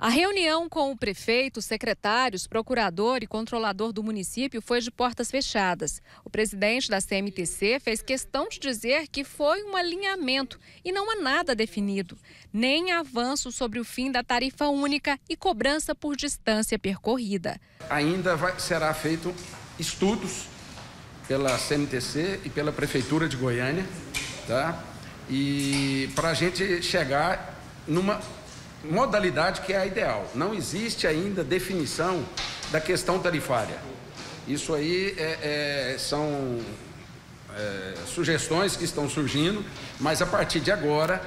A reunião com o prefeito, secretários, procurador e controlador do município foi de portas fechadas. O presidente da CMTC fez questão de dizer que foi um alinhamento e não há nada definido, nem avanço sobre o fim da tarifa única e cobrança por distância percorrida. Ainda será feito estudos pela CMTC e pela Prefeitura de Goiânia, tá? E para a gente chegar numa modalidade que é a ideal. Não existe ainda definição da questão tarifária. Isso aí são sugestões que estão surgindo, mas a partir de agora,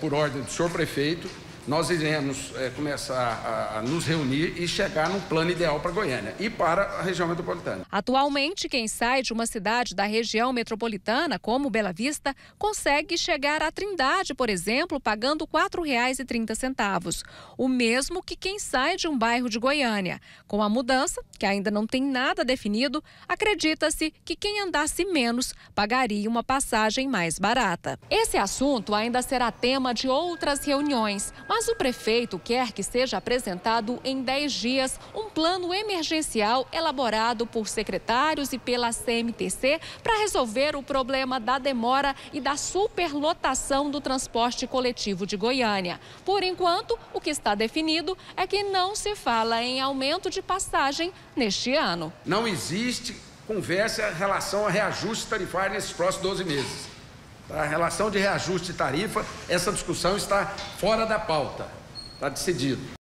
por ordem do senhor prefeito, nós iremos começar a nos reunir e chegar num plano ideal para Goiânia e para a região metropolitana. Atualmente, quem sai de uma cidade da região metropolitana, como Bela Vista, consegue chegar à Trindade, por exemplo, pagando R$ 4,30. O mesmo que quem sai de um bairro de Goiânia. Com a mudança, que ainda não tem nada definido, acredita-se que quem andasse menos pagaria uma passagem mais barata. Esse assunto ainda será tema de outras reuniões, mas o prefeito quer que seja apresentado em 10 dias um plano emergencial elaborado por secretários e pela CMTC para resolver o problema da demora e da superlotação do transporte coletivo de Goiânia. Por enquanto, o que está definido é que não se fala em aumento de passagem neste ano. Não existe conversa em relação a reajuste tarifário nesses próximos 12 meses. A relação de reajuste de tarifa, essa discussão está fora da pauta, está decidido.